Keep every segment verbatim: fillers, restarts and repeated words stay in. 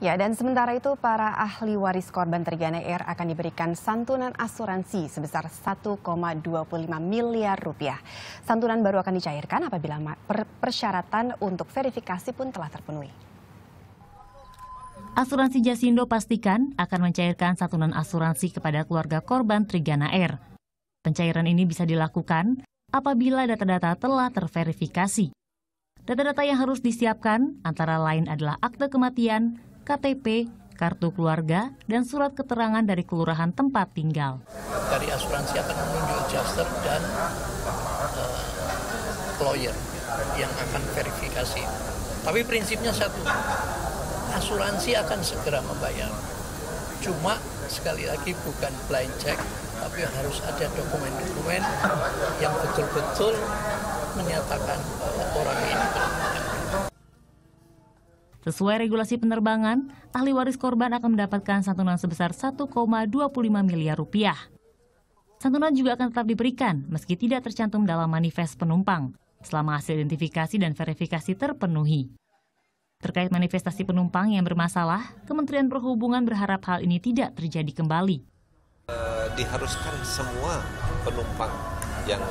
Ya, dan sementara itu para ahli waris korban Trigana Air akan diberikan santunan asuransi sebesar satu koma dua lima miliar rupiah. Santunan baru akan dicairkan apabila persyaratan untuk verifikasi pun telah terpenuhi. Asuransi Jasindo pastikan akan mencairkan santunan asuransi kepada keluarga korban Trigana Air. Pencairan ini bisa dilakukan apabila data-data telah terverifikasi. Data-data yang harus disiapkan antara lain adalah akte kematian, K T P, kartu keluarga, dan surat keterangan dari kelurahan tempat tinggal. Dari asuransi akan menunjuk adjuster dan uh, lawyer yang akan verifikasi. Tapi prinsipnya satu, asuransi akan segera membayar. Cuma sekali lagi bukan blind check, tapi harus ada dokumen-dokumen yang betul-betul menyatakan bahwa orang ini berhubungan. Sesuai regulasi penerbangan, ahli waris korban akan mendapatkan santunan sebesar satu koma dua lima miliar rupiah. Santunan juga akan tetap diberikan meski tidak tercantum dalam manifest penumpang selama hasil identifikasi dan verifikasi terpenuhi. Terkait manifestasi penumpang yang bermasalah, Kementerian Perhubungan berharap hal ini tidak terjadi kembali. Diharuskan semua penumpang yang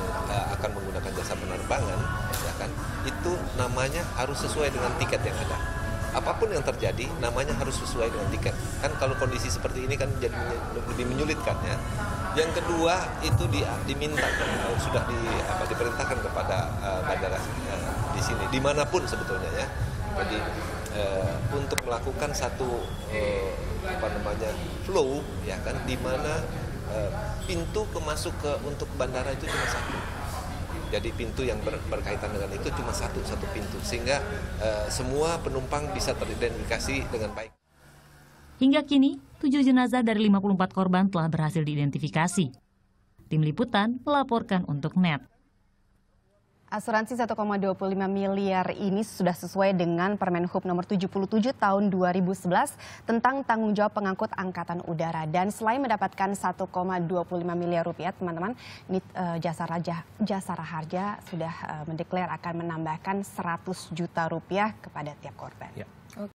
akan menggunakan jasa penerbangan, ya kan, itu namanya harus sesuai dengan tiket yang ada. Apapun yang terjadi, namanya harus sesuai dengan tiket. Kan kalau kondisi seperti ini kan jadi lebih menyulitkan ya. Yang kedua itu di, diminta kan, sudah di, apa, diperintahkan kepada uh, bandara uh, di sini, dimanapun sebetulnya ya. Jadi uh, untuk melakukan satu uh, apa namanya flow ya kan, di mana uh, pintu kemasuk ke untuk bandara itu cuma satu. Jadi pintu yang ber, berkaitan dengan itu cuma satu, satu pintu, sehingga e, semua penumpang bisa teridentifikasi dengan baik. Hingga kini, tujuh jenazah dari lima puluh empat korban telah berhasil diidentifikasi. Tim Liputan melaporkan untuk N E T. Asuransi satu koma dua lima miliar ini sudah sesuai dengan Permenhub nomor tujuh puluh tujuh tahun dua ribu sebelas tentang tanggung jawab pengangkut angkatan udara. Dan selain mendapatkan satu koma dua lima miliar rupiah, teman-teman, ini uh, Jasa Raharja, Jasa Raharja sudah uh, mendeklar akan menambahkan seratus juta rupiah kepada tiap korban. Ya.